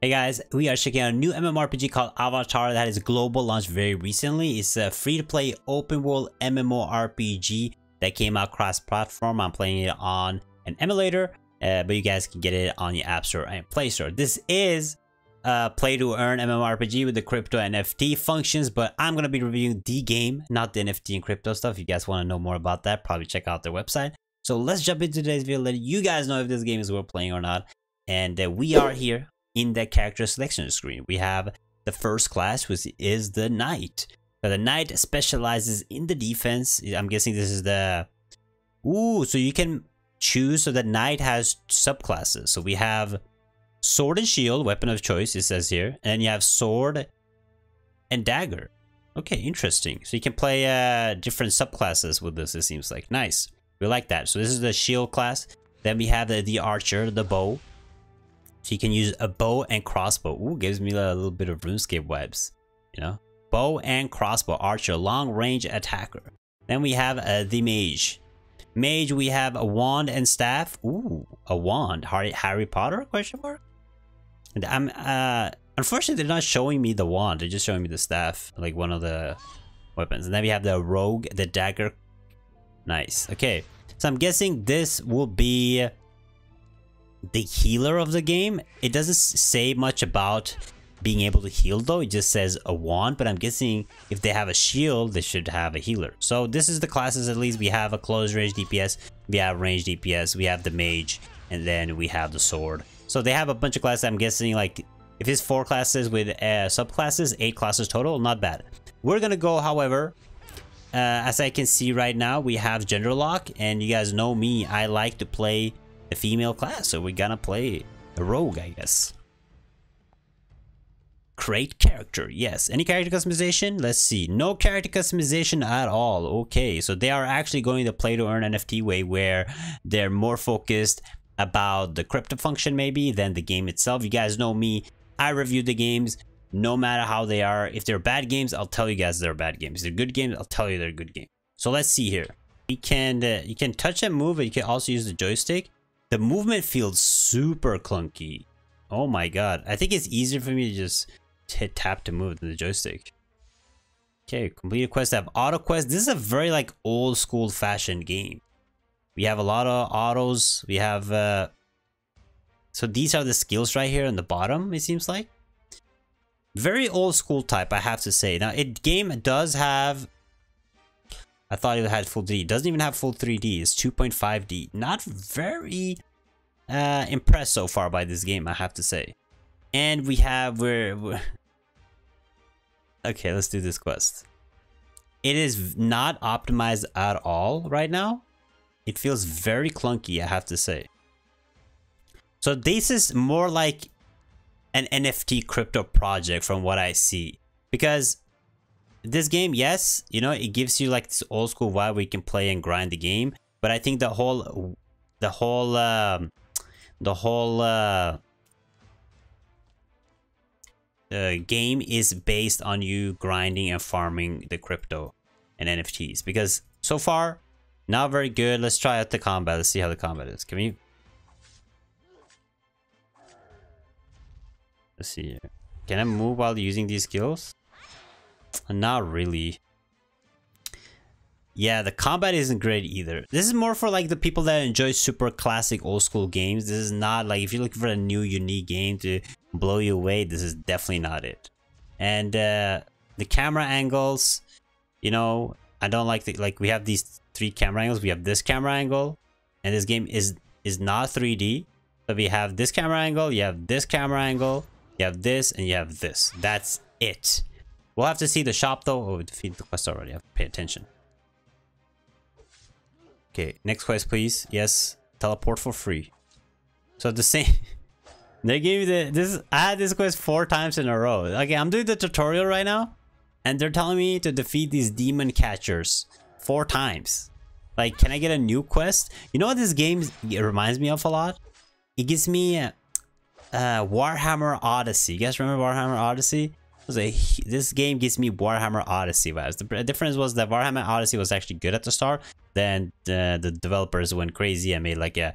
Hey guys, we are checking out a new MMORPG called Avatara that is global launched very recently. It's a free-to-play open-world MMORPG that came out cross-platform. I'm playing it on an emulator, but you guys can get it on your App Store and Play Store. This is a play-to-earn MMORPG with the crypto NFT functions, but I'm going to be reviewing the game, not the NFT and crypto stuff. If you guys want to know more about that, probably check out their website. So let's jump into today's video, let you guys know if this game is worth playing or not. And we are here in the character selection screen. We have the first class, which is the knight. So the knight specializes in the defense. I'm guessing this is the... Ooh, so you can choose. So the knight has subclasses. So we have sword and shield, weapon of choice, it says here. And you have sword and dagger. Okay, interesting. So you can play different subclasses with this, it seems like. Nice. We like that. So this is the shield class. Then we have the archer, the bow. So you can use a bow and crossbow. Ooh, gives me a little bit of RuneScape vibes, you know? Bow and crossbow, archer, long range attacker. Then we have the mage. Mage, we have a wand and staff. Ooh, a wand. Harry Potter, question mark? And I'm, unfortunately, they're not showing me the wand. They're just showing me the staff, like one of the weapons. And then we have the rogue, the dagger. Nice, okay. So I'm guessing this will be the healer of the game. It doesn't say much about being able to heal though. It just says a wand, but I'm guessing if they have a shield, they should have a healer. So this is the classes. At least we have a close range DPS, we have range DPS, we have the mage, and then we have the sword. So they have a bunch of classes. I'm guessing like if it's 4 classes with subclasses, 8 classes total, not bad. We're gonna go, however, as I can see right now, we have gender lock, and you guys know me, I like to play a female class, so we're gonna play a rogue, I guess. Create character, yes. Any character customization? Let's see. No character customization at all. Okay, so they are actually going the play to earn NFT way, where they're more focused about the crypto function maybe than the game itself. You guys know me, I review the games no matter how they are. If they're bad games, I'll tell you guys they're bad games. If they're good games, I'll tell you they're good games. So let's see here. You can touch and move, but you can also use the joystick. The movement feels super clunky. Oh my god. I think it's easier for me to just hit tap to move than the joystick. Okay, complete a quest. I have auto quest. This is a very like old school fashioned game. We have a lot of autos. We have... So these are the skills right here on the bottom, it seems like. Very old school type, I have to say. Now, it game does have... I thought it had full 3D. It doesn't even have full 3D. It's 2.5D. Not very impressed so far by this game, I have to say. And we have... Okay, let's do this quest. It is not optimized at all right now. It feels very clunky, I have to say. So this is more like an NFT crypto project from what I see. Because... this game, yes, you know, it gives you like this old school vibe where you can play and grind the game, but I think the whole game is based on you grinding and farming the crypto and NFTs, because so far not very good. Let's try out the combat. Let's see how the combat is. Can we... let's see here. Can I move while using these skills? Not really. Yeah, the combat isn't great either. This is more for like the people that enjoy super classic old school games. This is not like if you're looking for a new unique game to blow you away, this is definitely not it. And the camera angles, you know, I don't like the... like we have these 3 camera angles. We have this camera angle, and this game is not 3D. So we have this camera angle, you have this camera angle, you have this, and you have this. That's it. We'll have to see the shop though. Oh, defeat the quest already. I have to pay attention. Okay, next quest please. Yes, teleport for free. So the same... they gave me the... this... I had this quest 4 times in a row. Okay, I'm doing the tutorial right now, and they're telling me to defeat these demon catchers 4 times. Like, can I get a new quest? You know what this game reminds me of a lot? It gives me Warhammer Odyssey. You guys remember Warhammer Odyssey? This game gives me Warhammer Odyssey vibes. The difference was that Warhammer Odyssey was actually good at the start. Then the developers went crazy and made like a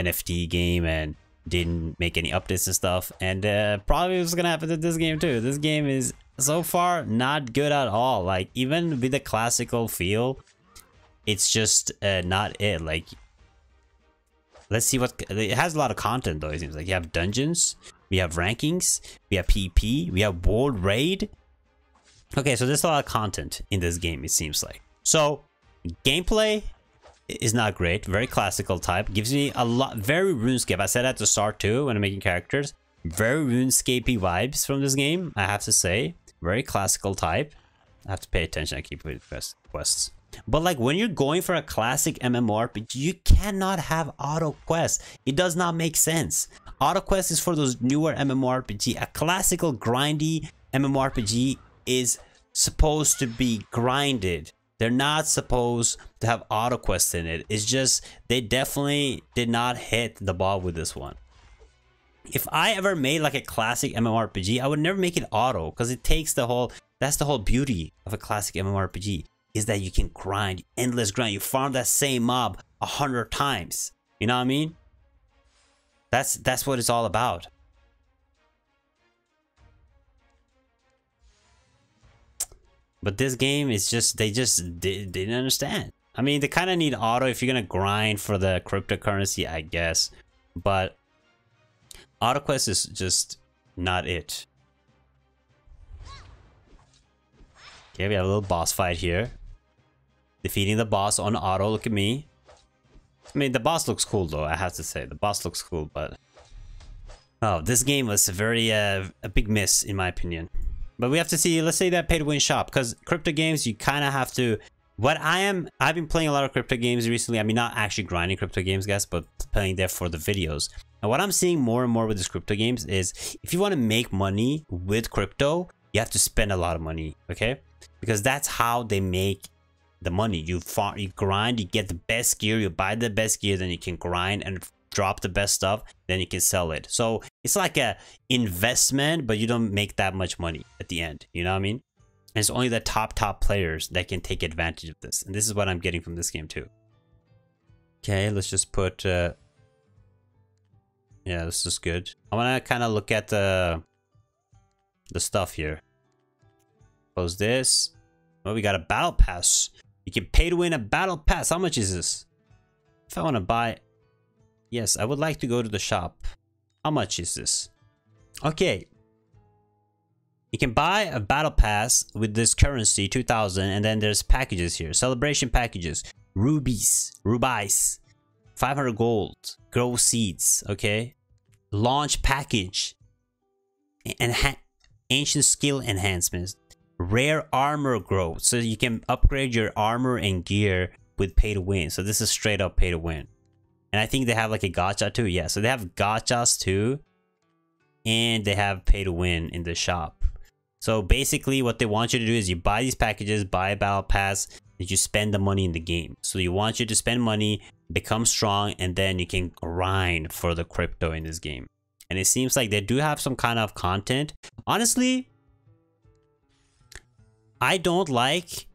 NFT game, and didn't make any updates and stuff, and probably what's gonna happen to this game too. This game is so far not good at all. Like, even with the classical feel, it's just not it. Like, let's see what it has. A lot of content though, it seems like. You have dungeons, we have rankings, we have PP, we have world raid. Okay, so there's a lot of content in this game, it seems like. So gameplay is not great, very classical type, gives me a lot, very RuneScape. I said at the start too when I'm making characters, very RuneScape-y vibes from this game, I have to say. Very classical type. I have to pay attention, I keep with quests. But like, when you're going for a classic MMORPG, you cannot have auto quests. It does not make sense. Auto quests is for those newer MMORPG. A classical grindy MMORPG is supposed to be grinded. They're not supposed to have auto quests in it. It's just, they definitely did not hit the ball with this one. If I ever made like a classic MMORPG, I would never make it auto, because it takes the whole, that's the whole beauty of a classic MMORPG, is that you can grind, endless grind. You farm that same mob 100 times. You know what I mean? That's what it's all about. But this game is just, they just didn't understand. I mean, they kind of need auto if you're going to grind for the cryptocurrency, I guess. But auto quest is just not it. Okay, we have a little boss fight here. Defeating the boss on auto, look at me. I mean, the boss looks cool though, I have to say. The boss looks cool, but... oh, this game was a very, a big miss in my opinion. But we have to see, let's say that pay to win shop, because crypto games, you kind of have to, I've been playing a lot of crypto games recently. I mean, not actually grinding crypto games, guys, but playing there for the videos. And what I'm seeing more and more with these crypto games is, if you want to make money with crypto, you have to spend a lot of money, okay? Because that's how they make the money. You farm, you grind, you get the best gear, you buy the best gear, then you can grind and drop the best stuff, then you can sell it. So it's like a investment, but you don't make that much money at the end, you know what I mean? And it's only the top players that can take advantage of this, and this is what I'm getting from this game too. Okay, let's just put yeah, this is good. I want to kind of look at the stuff here. Close this. Well, we got a battle pass. You can pay to win a battle pass. How much is this? If I want to buy, yes, I would like to go to the shop. How much is this? Okay. You can buy a battle pass with this currency, 2000, and then there's packages here. Celebration packages. Rubies. 500 gold. Grow seeds. Okay. Launch package. And ancient skill enhancements. Rare armor growth. So you can upgrade your armor and gear with pay to win. So this is straight up pay to win. And I think they have like a gacha too. Yeah, so they have gachas too. And they have pay to win in the shop. So basically what they want you to do is you buy these packages, buy a battle pass, and you spend the money in the game. So you want you to spend money, become strong, and then you can grind for the crypto in this game. And it seems like they do have some kind of content. Honestly, I don't like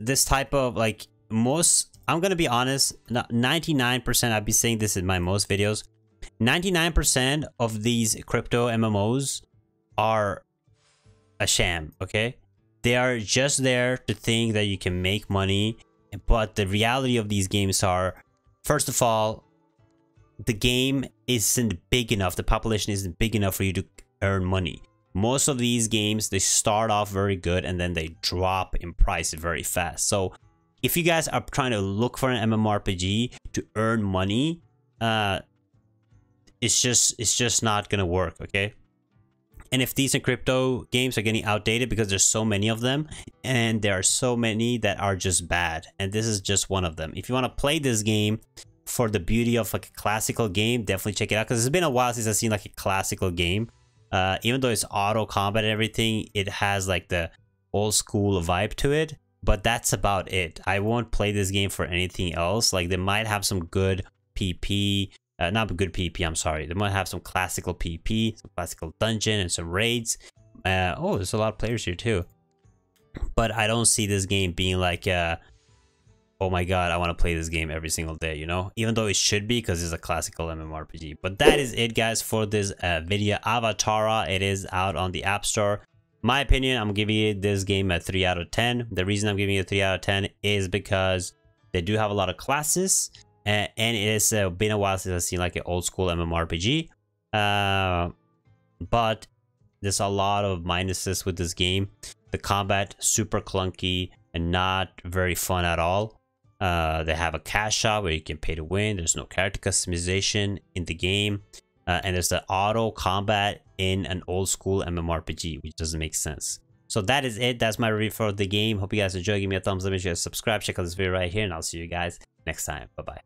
this type of, like, most... I'm gonna be honest, 99%, I've been saying this in my most videos, 99% of these crypto MMOs are a sham, okay? They are just there to think that you can make money, but the reality of these games are, first of all, the game isn't big enough, the population isn't big enough for you to earn money. Most of these games, they start off very good and then they drop in price very fast. So if you guys are trying to look for an MMORPG to earn money, it's just not gonna work, okay? And if these crypto games are getting outdated because there's so many of them, and there are so many that are just bad, and this is just one of them. If you want to play this game for the beauty of like a classical game, definitely check it out, because it's been a while since I've seen like a classical game. Even though it's auto combat and everything, it has like the old school vibe to it. But that's about it. I won't play this game for anything else. Like, they might have some good PP. Not good PP, I'm sorry. They might have some classical PP, some classical dungeon, and some raids. Oh, there's a lot of players here too. But I don't see this game being like, oh my god, I want to play this game every single day, you know, even though it should be, because it's a classical MMORPG. But that is it, guys, for this video. Avatara, it is out on the App Store. My opinion, I'm giving this game a 3 out of 10. The reason I'm giving it a 3 out of 10 is because they do have a lot of classes, and it has been a while since I've seen like an old school MMORPG. But there's a lot of minuses with this game. The combat, super clunky and not very fun at all. They have a cash shop where you can pay to win. There's no character customization in the game. And there's the auto combat in an old school MMORPG, which doesn't make sense. So that is it. That's my review for the game. Hope you guys enjoy. Give me a thumbs up. Make sure you subscribe. Check out this video right here. And I'll see you guys next time. Bye-bye.